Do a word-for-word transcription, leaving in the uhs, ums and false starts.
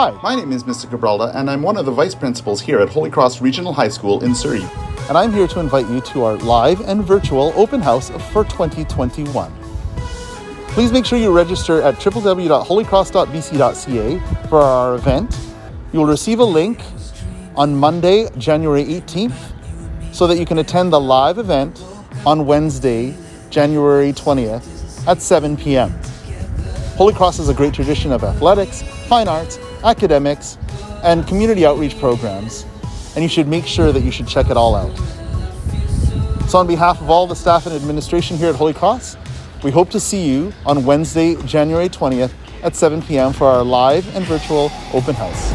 Hi, my name is Mister Cabralda, and I'm one of the vice principals here at Holy Cross Regional High School in Surrey. And I'm here to invite you to our live and virtual open house for twenty twenty-one. Please make sure you register at w w w dot holy cross dot b c dot c a for our event. You'll receive a link on Monday, January eighteenth, so that you can attend the live event on Wednesday, January twentieth at seven p m Holy Cross has a great tradition of athletics, fine arts, academics, and community outreach programs, and you should make sure that you should check it all out. So on behalf of all the staff and administration here at Holy Cross, we hope to see you on Wednesday, January twentieth at seven p m for our live and virtual open house.